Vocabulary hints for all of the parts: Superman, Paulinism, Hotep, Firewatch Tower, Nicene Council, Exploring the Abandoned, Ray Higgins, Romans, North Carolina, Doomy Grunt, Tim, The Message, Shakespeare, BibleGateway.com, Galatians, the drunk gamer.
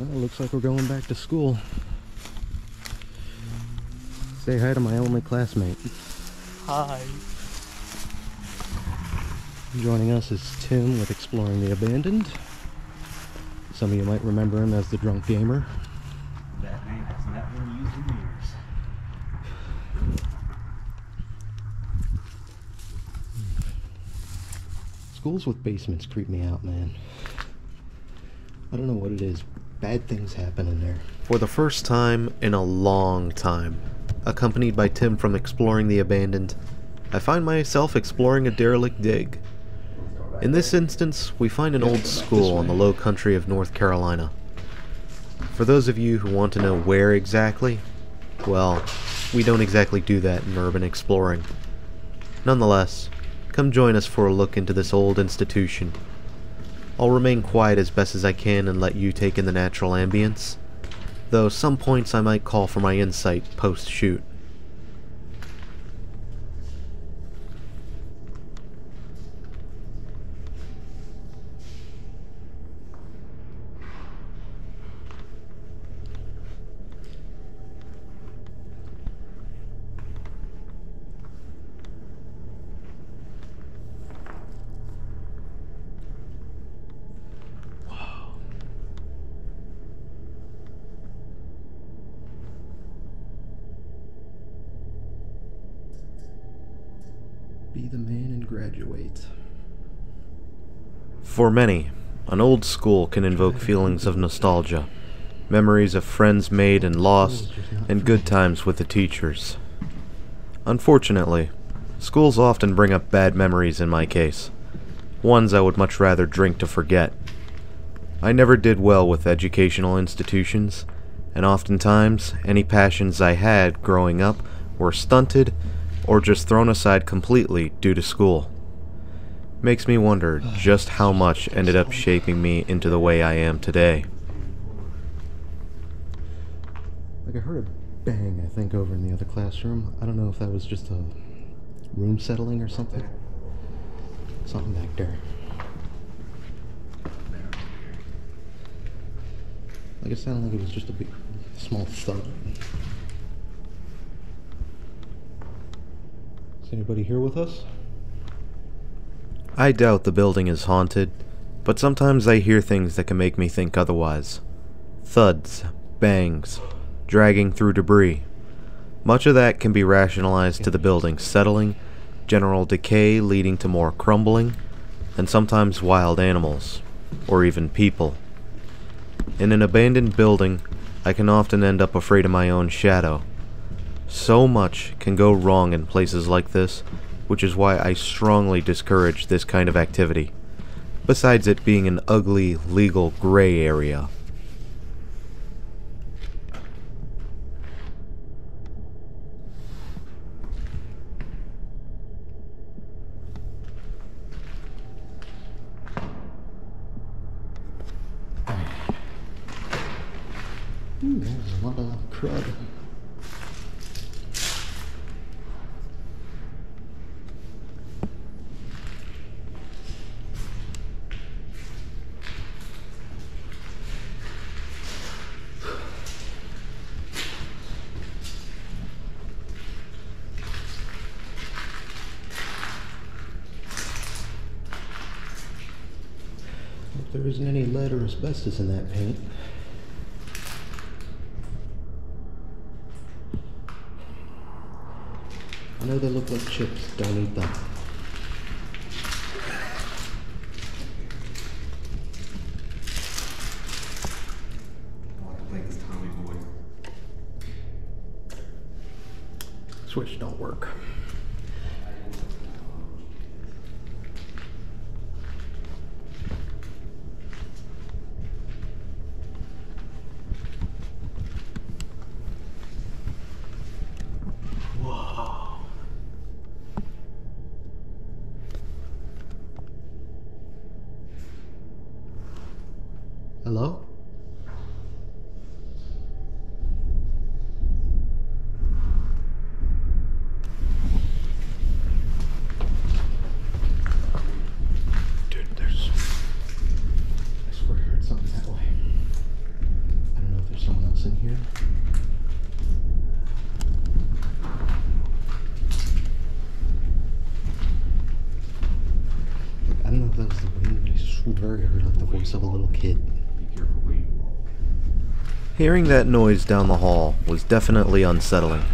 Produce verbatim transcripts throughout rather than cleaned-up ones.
Well, looks like we're going back to school. Say hi to my element classmate. Hi. Joining us is Tim with Exploring the Abandoned. Some of you might remember him as the Drunk Gamer. That name has not been used in years. Schools with basements creep me out, man. I don't know what it is. Bad things happen in there. For the first time in a long time, accompanied by Tim from Exploring the Abandoned, I find myself exploring a derelict dig. In this instance, we find an old school on the low country of North Carolina. For those of you who want to know where exactly, well, we don't exactly do that in urban exploring. Nonetheless, come join us for a look into this old institution. I'll remain quiet as best as I can and let you take in the natural ambience, though some points I might call for my insight post-shoot. Be the man and graduate. For many, an old school can invoke feelings of nostalgia, memories of friends made and lost, and good times with the teachers. Unfortunately, schools often bring up bad memories in my case, ones I would much rather drink to forget. I never did well with educational institutions, and oftentimes any passions I had growing up were stunted or just thrown aside completely due to school. Makes me wonder just how much ended up shaping me into the way I am today. Like, I heard a bang, I think, over in the other classroom. I don't know if that was just a room settling or something. Something back there. Like, it sounded like it was just a big, small thud. Anybody here with us? I doubt the building is haunted, but sometimes I hear things that can make me think otherwise. Thuds, bangs, dragging through debris. Much of that can be rationalized to the building settling, general decay leading to more crumbling, and sometimes wild animals, or even people. In an abandoned building, I can often end up afraid of my own shadow. So much can go wrong in places like this, which is why I strongly discourage this kind of activity, besides it being an ugly, legal gray area. Ooh, there's a lot of crud. There isn't any lead or asbestos in that paint. I know they look like chips, don't eat them. I want to play this Tommy boy. Switch don't work. Hello? little bird heard like the voice of a little kid. Hearing that noise down the hall was definitely unsettling.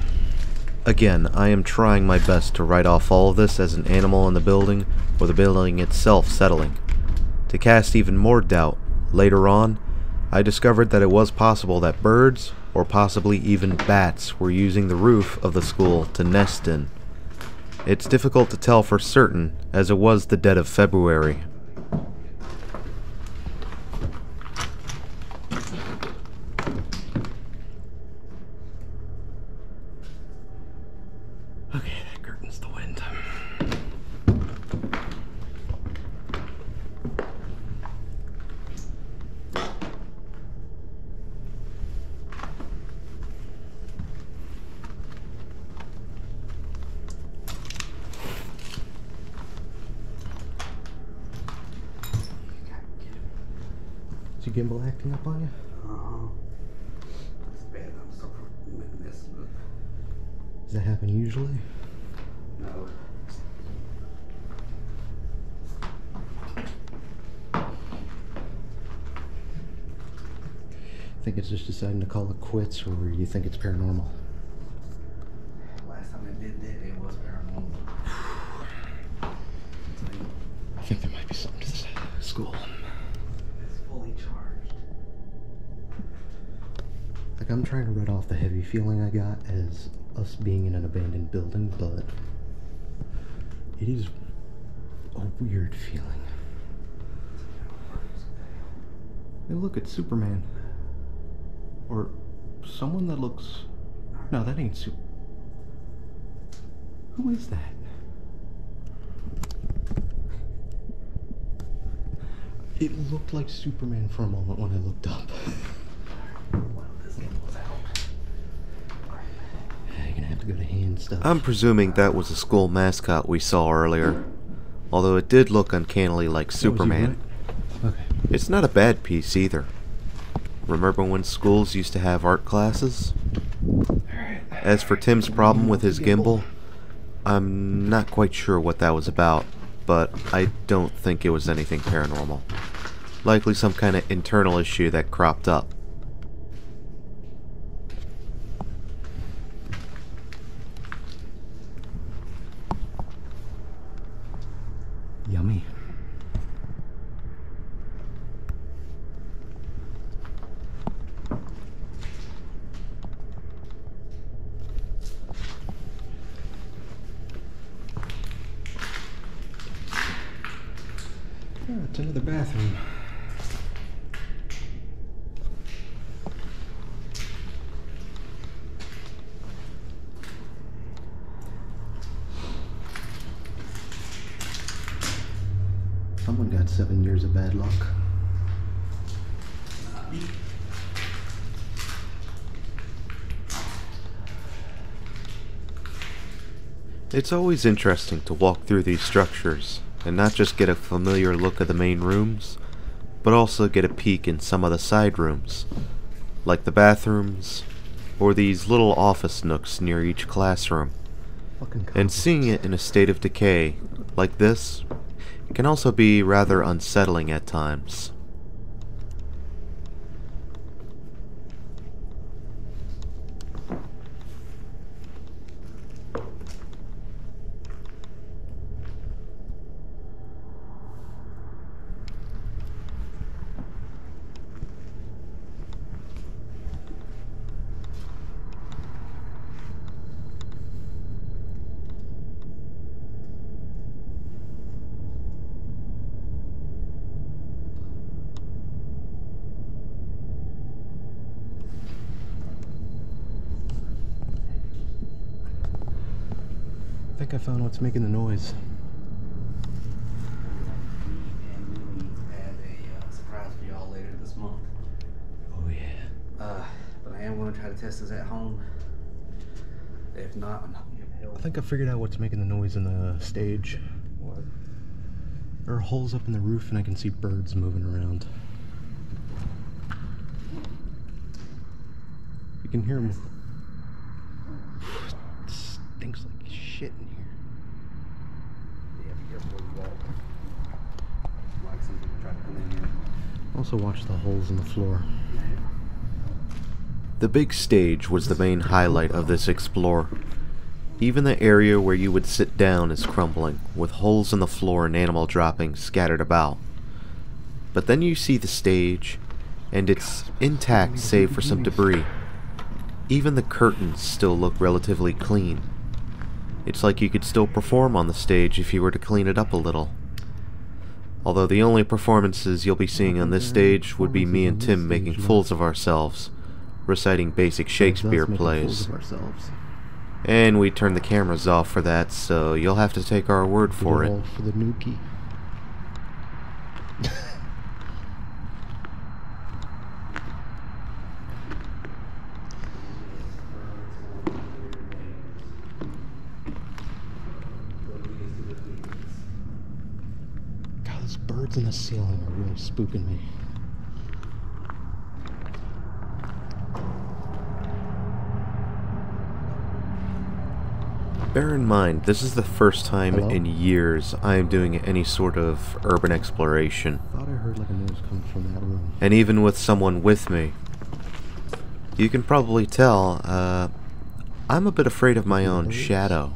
Again, I am trying my best to write off all of this as an animal in the building or the building itself settling. To cast even more doubt, later on, I discovered that it was possible that birds, or possibly even bats, were using the roof of the school to nest in. It's difficult to tell for certain, as it was the dead of February. Gimbal acting up on you? Uh-huh. It's bad. I'm so fucking messed up. Does that happen usually? No. Think it's just deciding to call it quits, or you think it's paranormal? Last time I did that, it was paranormal. I think there might be something to this school. Like, I'm trying to write off the heavy feeling I got as us being in an abandoned building, but it is a weird feeling. Hey, look, it's Superman. Or someone that looks... No, that ain't Super... Who is that? It looked like Superman for a moment when I looked up. I'm presuming that was a school mascot we saw earlier, although it did look uncannily like Superman. Okay. It's not a bad piece either. Remember when schools used to have art classes? As for Tim's problem with his gimbal, I'm not quite sure what that was about, but I don't think it was anything paranormal. Likely some kind of internal issue that cropped up. Yummy. Oh, it's another bathroom. Someone got seven years of bad luck. It's always interesting to walk through these structures and not just get a familiar look of the main rooms, but also get a peek in some of the side rooms, like the bathrooms, or these little office nooks near each classroom. And seeing it in a state of decay, like this, can also be rather unsettling at times. I think I found what's making the noise. And we have a uh, surprise for y'all later this month. Oh yeah. Uh, but I am going to try to test this at home. If not, I'm not going to give help. I think I figured out what's making the noise in the stage. What? There are holes up in the roof, and I can see birds moving around. You can hear them. Shit in here. Yeah, be careful where you walk. Like something trying to come Also watch the holes in the floor. The big stage was the main highlight of this explore. Even the area where you would sit down is crumbling, with holes in the floor and animal droppings scattered about. But then you see the stage, and it's intact save for some debris. Even the curtains still look relatively clean. It's like you could still perform on the stage if you were to clean it up a little. Although the only performances you'll be seeing on this stage would be me and Tim making fools of ourselves, reciting basic Shakespeare plays. And we turned the cameras off for that, so you'll have to take our word for it. For the nookie. God, those birds in the ceiling are really spooking me. Bear in mind, this is the first time Hello? in years I am doing any sort of urban exploration. I thought I heard like a noise coming from that room. And even with someone with me, you can probably tell, uh, I'm a bit afraid of my yeah, own shadow.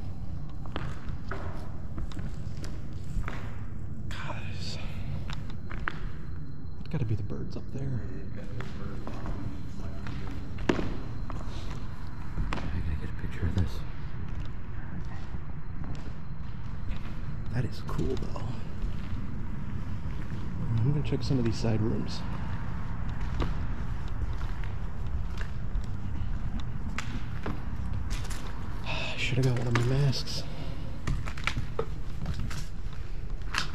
God, it's gotta be the birds up there. I gotta get a picture of this. That is cool, though. I'm gonna check some of these side rooms. I should have got one of my masks.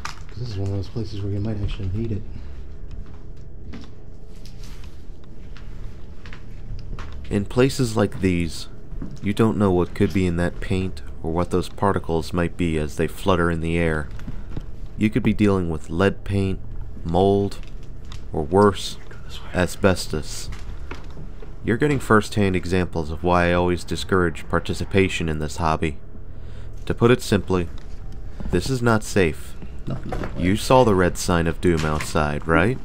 Because this is one of those places where you might actually need it. In places like these, you don't know what could be in that paint, or what those particles might be as they flutter in the air. You could be dealing with lead paint, mold, or worse, asbestos. You're getting first-hand examples of why I always discourage participation in this hobby. To put it simply, this is not safe. You saw the red sign of doom outside, right?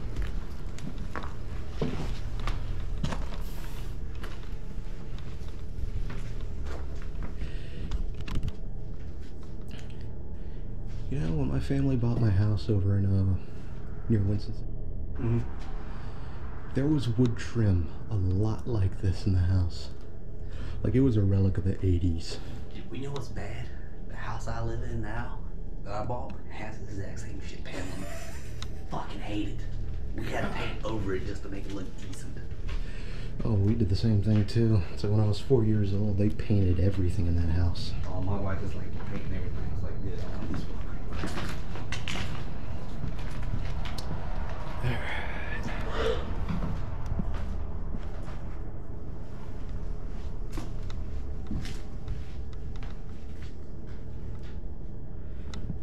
You know, when my family bought my house over in, uh, near Winston, mm-hmm. there was wood trim a lot like this in the house. Like, it was a relic of the eighties. We know what's bad? The house I live in now, that I bought, has the exact same shit pattern. Fucking hate it. We had to paint over it just to make it look decent. Oh, we did the same thing, too. So when I was four years old, they painted everything in that house. Oh, my wife is, like, painting everything. It's like, yeah, I want this one. Alright.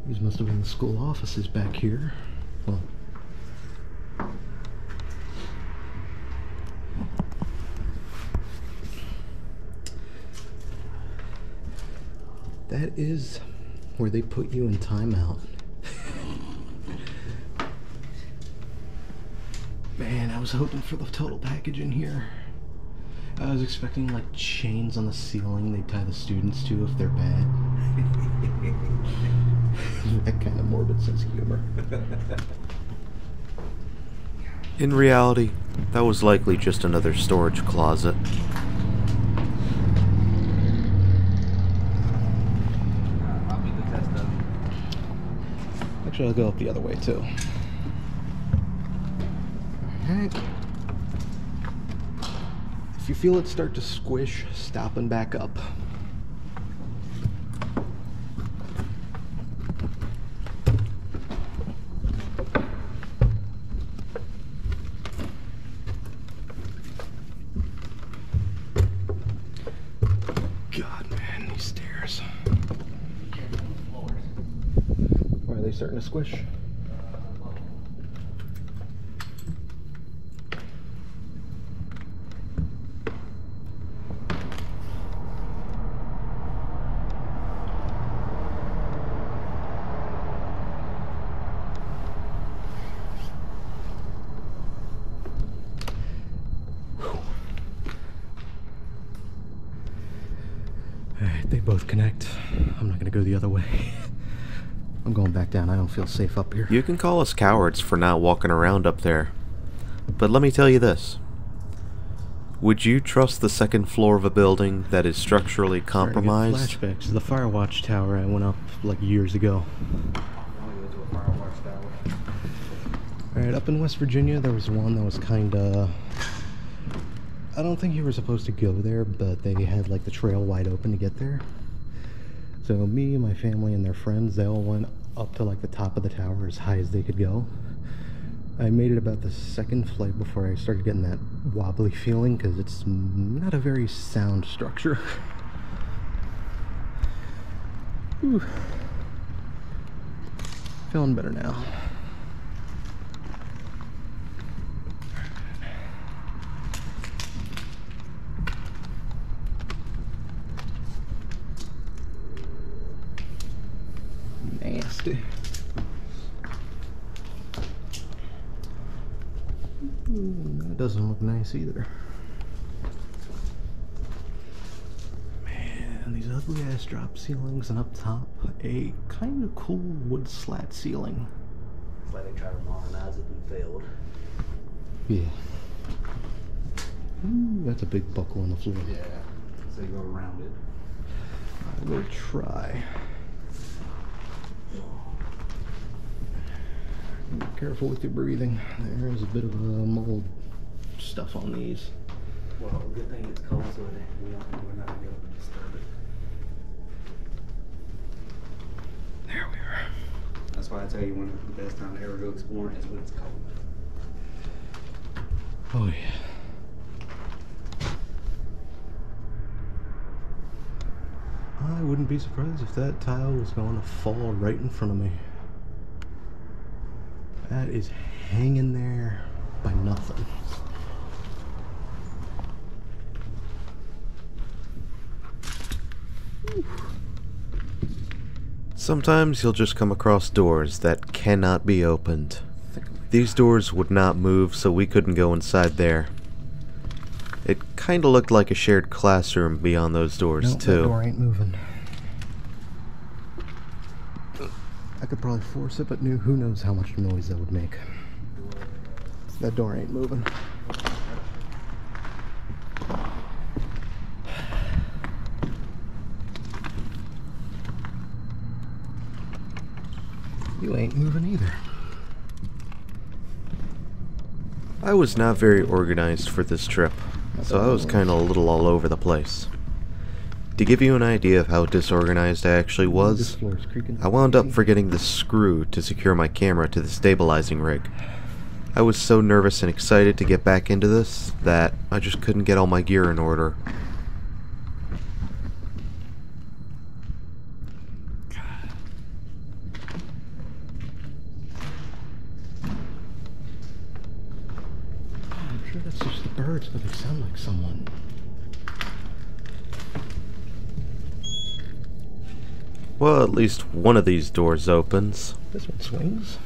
These must have been the school offices back here. Well, that is where they put you in timeout. Man, I was hoping for the total package in here. I was expecting like chains on the ceiling they tie the students to if they're bad. That kind of morbid sense of humor. In reality, that was likely just another storage closet. I'll go up the other way too. Alright. If you feel it start to squish, stop and back up. God, man, these stairs. Are they starting to squish? They both connect. I'm not gonna go the other way. I'm going back down. I don't feel safe up here. You can call us cowards for not walking around up there, but let me tell you this. Would you trust the second floor of a building that is structurally compromised? Flashbacks to the Firewatch Tower I went up like years ago. Alright, up in West Virginia there was one that was kinda... I don't think you were supposed to go there, but they had like the trail wide open to get there. So me, my family, and their friends, they all went up to like the top of the tower as high as they could go. I made it about the second flight before I started getting that wobbly feeling because it's not a very sound structure. Ooh. Feeling better now. Nasty. Ooh, that doesn't look nice either. Man, these ugly ass drop ceilings, and up top, a kind of cool wood slat ceiling. It's like they tried to modernize it and failed. Yeah. Ooh, that's a big buckle on the floor. Yeah, so you go around it. I will try. Be careful with your breathing. There is a bit of a uh, mold stuff on these. Well, good thing it's cold, so that we don't, we're not going to be able to disturb it. There we are. That's why I tell you one of the best time to ever go exploring is when it's cold. Oh yeah. I wouldn't be surprised if that tile was going to fall right in front of me. That is hanging there by nothing. Sometimes you'll just come across doors that cannot be opened. These doors would not move, so we couldn't go inside there. It kinda looked like a shared classroom beyond those doors, nope, too. That door ain't moving. I could probably force it, but knew who knows how much noise that would make. That door ain't moving. You ain't moving either. I was not very organized for this trip, so I was kind of a little all over the place. To give you an idea of how disorganized I actually was, I wound up forgetting the screw to secure my camera to the stabilizing rig. I was so nervous and excited to get back into this that I just couldn't get all my gear in order. I'm sure that's just the birds, but they sound like someone. Well, at least one of these doors opens. This one swings.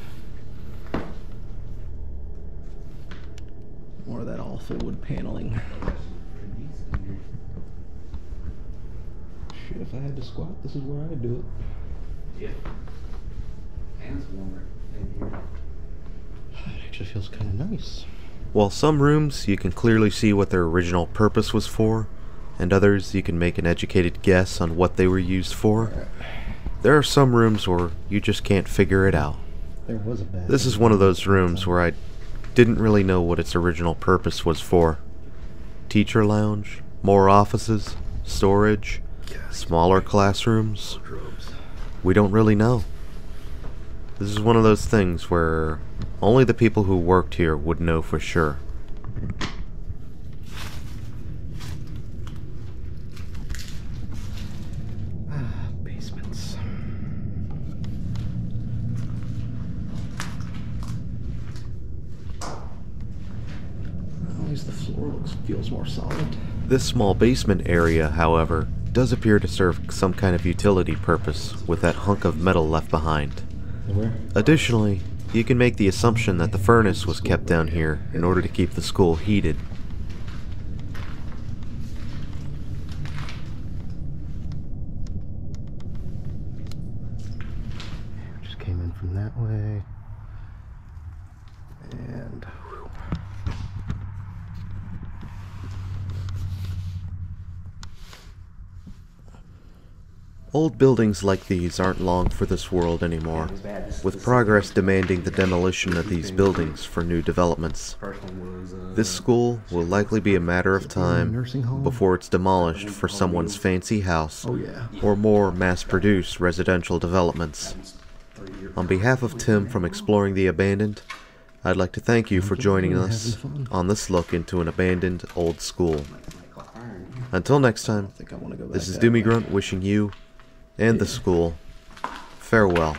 More of that awful wood paneling. Shit, if I had to squat, this is where I'd do it. Yeah. And it's warmer in here. It actually feels kind of nice. While some rooms you can clearly see what their original purpose was for, and others you can make an educated guess on what they were used for, there are some rooms where you just can't figure it out. There was a bad This is one of those rooms where I didn't really know what its original purpose was for. Teacher lounge, more offices, storage, smaller classrooms. We don't really know. This is one of those things where only the people who worked here would know for sure. Feels more solid. This small basement area, however, does appear to serve some kind of utility purpose with that hunk of metal left behind. Where? Additionally, you can make the assumption that the furnace was kept down here in order to keep the school heated. from that way. And whew. Old buildings like these aren't long for this world anymore, with progress demanding the demolition of these buildings for new developments. This school will likely be a matter of time before it's demolished for someone's fancy house or more mass-produced residential developments. On behalf of Tim from Exploring the Abandoned, I'd like to thank you for joining us on this look into an abandoned old school. Until next time, this is Doomy Grunt wishing you and the school farewell.